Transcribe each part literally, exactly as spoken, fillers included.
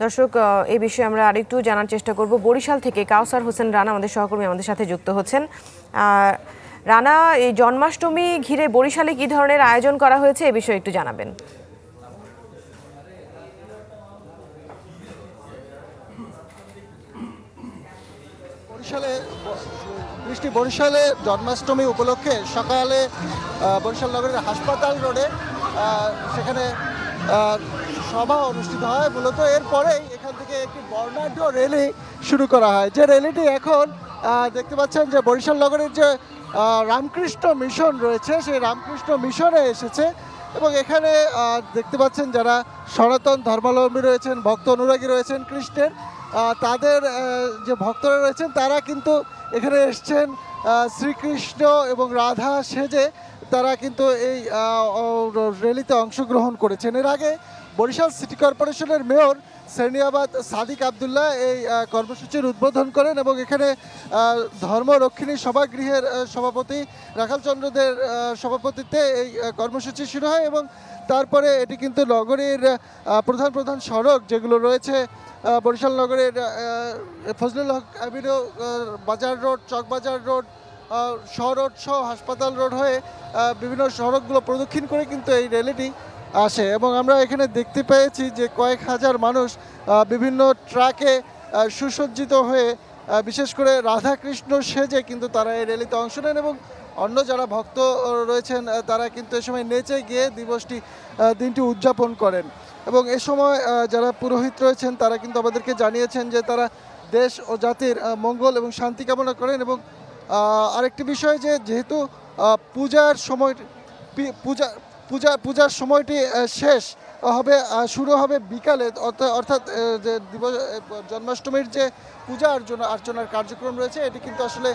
दर्शक ए विषये आमरा आरेकटु जानार चेष्टा करब। बरिशाल थेके কাউসার হোসেন রানা आमादेर सहकर्मी आमादेर साथे जुक्त होच्छेन। राना, ए जन्माष्टमी घिरे बरिशाले कि धरनेर आयोजन करा हयेछे ए विषये एकटु जानाबेन। বরিশালে বৃষ্টি বরিশালে জন্মাষ্টমী উপলক্ষে সকালে বরিশাল নগরের হাসপাতাল রোডে সেখানে সভা অনুষ্ঠিত হয়। মূলত এরপরেই এখান থেকে একটি বর্ণাঢ্য র্যালি শুরু করা হয়, যে র্যালিটি এখন দেখতে পাচ্ছেন যে বরিশাল নগরের যে রামকৃষ্ণ মিশন রয়েছে সেই রামকৃষ্ণ মিশনে এসেছে এবং এখানে দেখতে পাচ্ছেন যারা সনাতন ধর্মাবলম্বী রয়েছেন, ভক্ত অনুরাগী রয়েছেন কৃষ্ণের, তাদের যে ভক্তরা রয়েছেন তারা কিন্তু এখানে এসছেন শ্রীকৃষ্ণ এবং রাধা সেজে, তারা কিন্তু এই র্যালিতে অংশগ্রহণ করেছেন। এর আগে বরিশাল সিটি কর্পোরেশনের মেয়র সেরনিয়াবাদ সাদিক আবদুল্লাহ এই কর্মসূচির উদ্বোধন করেন এবং এখানে ধর্মরক্ষিণী সভাগৃহের সভাপতি রাখাল চন্দ্রদের সভাপতিত্বে এই কর্মসূচি শুরু হয় এবং তারপরে এটি কিন্তু নগরীর প্রধান প্রধান সড়ক যেগুলো রয়েছে বরিশাল নগরের ফজলুল হক অ্যাভিনিউ, বাজার রোড, চকবাজার রোড, সরোড সহ হাসপাতাল রোড হয়ে বিভিন্ন সড়কগুলো প্রদক্ষিণ করে কিন্তু এই র্যালিটি আসে এবং আমরা এখানে দেখতে পেয়েছি যে কয়েক হাজার মানুষ বিভিন্ন ট্রাকে সুসজ্জিত হয়ে বিশেষ করে রাধাকৃষ্ণ সেজে কিন্তু তারা এই র্যালিতে অংশ নেন এবং অন্য যারা ভক্ত রয়েছেন তারা কিন্তু এ সময় নেচে গিয়ে দিবসটি দিনটি উদযাপন করেন এবং এ সময় যারা পুরোহিত রয়েছেন তারা কিন্তু আমাদেরকে জানিয়েছেন যে তারা দেশ ও জাতির মঙ্গল এবং শান্তি কামনা করেন এবং আরেকটি বিষয় যে যেহেতু পূজার সময় পূজা পূজা পূজার সময়টি শেষ হবে শুরু হবে বিকালে, অর্থাৎ যে দিবস জন্মাষ্টমীর যে পূজা অর্চনা অর্চনার কার্যক্রম রয়েছে এটি কিন্তু আসলে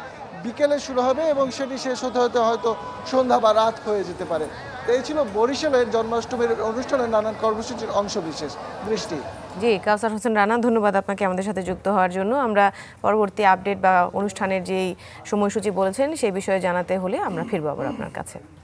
বিকেলে শুরু হবে এবং সেটি শেষ হতে হতে হয়তো সন্ধ্যা বা রাত হয়ে যেতে পারে। এই ছিল বরিশালের জন্মাষ্টমীর অনুষ্ঠানে নানান কর্মসূচির অংশ বিশেষ। দৃষ্টি জি, কাউসার হোসেন রানা, ধন্যবাদ আপনাকে আমাদের সাথে যুক্ত হওয়ার জন্য। আমরা পরবর্তী আপডেট বা অনুষ্ঠানের যেই সময়সূচি বলেছেন সেই বিষয়ে জানাতে হলে আমরা ফিরবো আবার আপনার কাছে।